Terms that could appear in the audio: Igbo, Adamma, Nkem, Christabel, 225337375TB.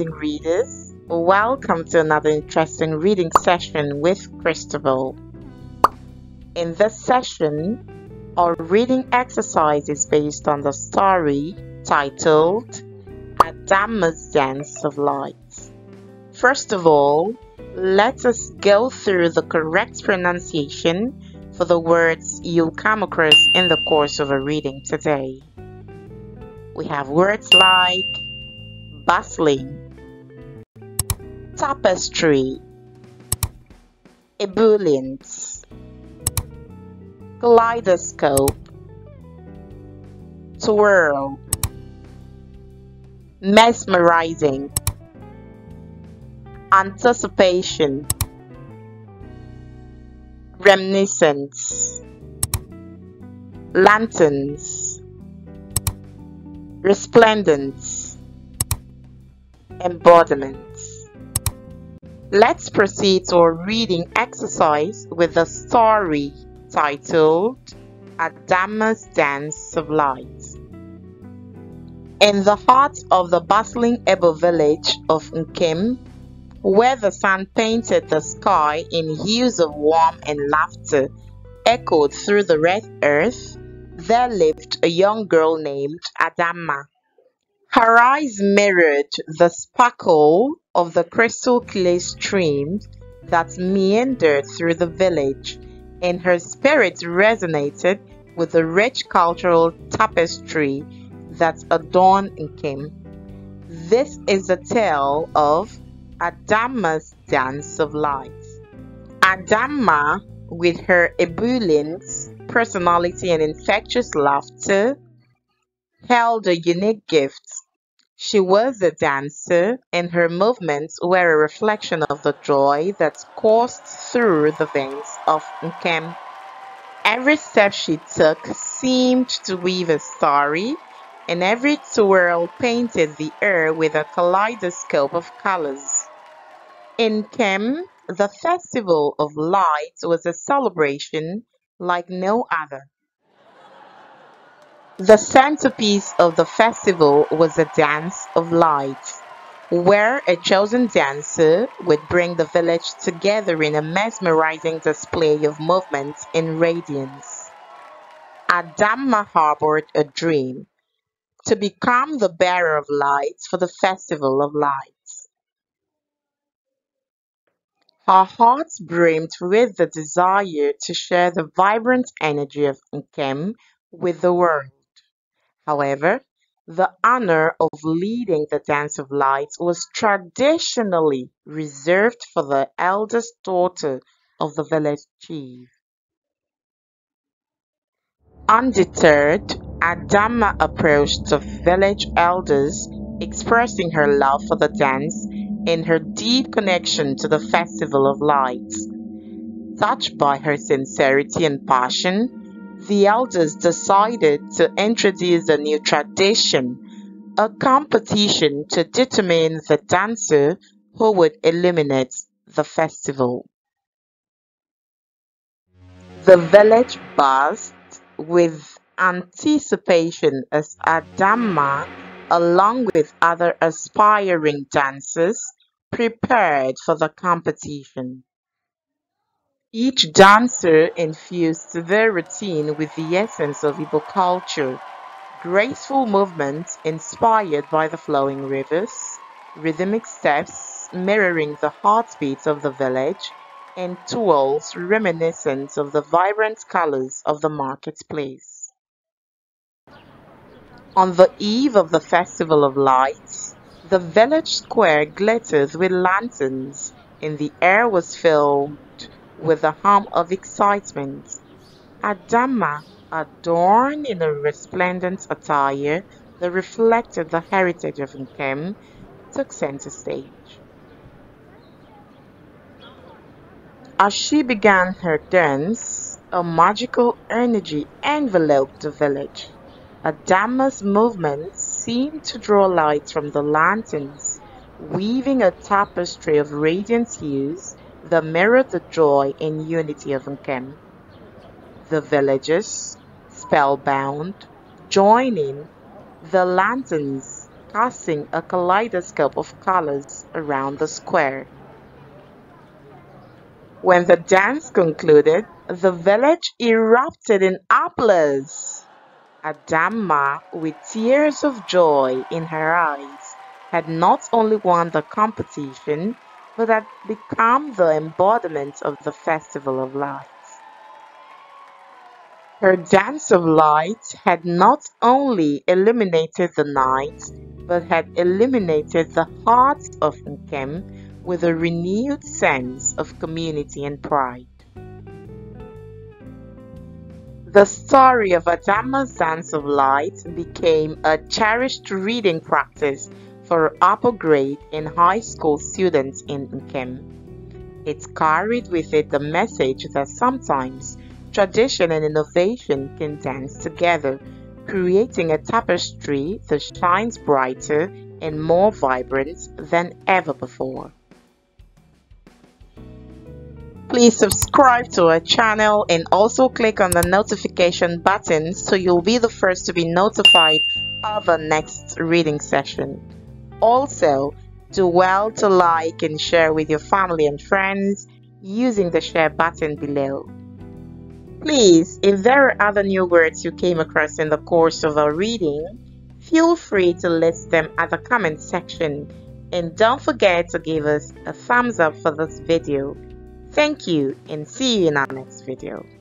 amazing readers. Welcome to another interesting reading session with Christabel. In this session, our reading exercise is based on the story titled Adamma's Dance of Light. First of all, let us go through the correct pronunciation for the words you'll come across in the course of a reading today. We have words like bustling, tapestry, ebullience, kaleidoscope, twirl, mesmerizing, anticipation, reminiscence, lanterns, resplendence, embodiments. Let's proceed to our reading exercise with the story titled Adamma's Dance of Light. In the heart of the bustling Igbo village of Nkem, where the sun painted the sky in hues of warmth and laughter echoed through the red earth, there lived a young girl named Adamma. Her eyes mirrored the sparkle of the crystal clear stream that meandered through the village, and her spirit resonated with the rich cultural tapestry that adorned Nkem. This is the tale of Adamma's Dance of Light. Adamma, with her ebullience, personality and infectious laughter, held a unique gift. She was a dancer, and her movements were a reflection of the joy that coursed through the veins of Nkem. Every step she took seemed to weave a story, and every twirl painted the air with a kaleidoscope of colors. In Nkem, the Festival of Lights was a celebration like no other. The centerpiece of the festival was a dance of lights, where a chosen dancer would bring the village together in a mesmerizing display of movements and radiance. Adamma harbored a dream: to become the bearer of lights for the Festival of Lights. Her heart brimmed with the desire to share the vibrant energy of Nkem with the world. However, the honor of leading the Dance of Lights was traditionally reserved for the eldest daughter of the village chief. Undeterred, Adamma approached the village elders, expressing her love for the dance and her deep connection to the Festival of Lights. Touched by her sincerity and passion, the elders decided to introduce a new tradition, a competition to determine the dancer who would illuminate the festival. The village buzzed with anticipation as Adamma, along with other aspiring dancers, prepared for the competition. Each dancer infused their routine with the essence of Igbo culture: graceful movements inspired by the flowing rivers, rhythmic steps mirroring the heartbeats of the village, and twirls reminiscent of the vibrant colors of the marketplace. On the eve of the Festival of Lights, the village square glittered with lanterns, and the air was filled with the hum of excitement. Adamma, adorned in a resplendent attire that reflected the heritage of Nkem, took center stage. As she began her dance, a magical energy enveloped the village. Adamma's movements seemed to draw light from the lanterns, weaving a tapestry of radiant hues that mirrored the joy and unity of Nkem. The villagers, spellbound, joined in the lanterns casting a kaleidoscope of colors around the square. When the dance concluded, the village erupted in applause. Adamma, with tears of joy in her eyes, had not only won the competition, but had become the embodiment of the Festival of Lights. Her dance of lights had not only illuminated the night, but had illuminated the hearts of Nkem with a renewed sense of community and pride. The story of Adamma's dance of lights became a cherished reading practice for upper grade and high school students in Nkem. It carried with it the message that sometimes tradition and innovation can dance together, creating a tapestry that shines brighter and more vibrant than ever before. Please subscribe to our channel and also click on the notification button so you'll be the first to be notified of our next reading session. Also, do well to like and share with your family and friends using the share button below. Please, if there are other new words you came across in the course of our reading, feel free to list them at the comment section, and don't forget to give us a thumbs up for this video. Thank you, and see you in our next video.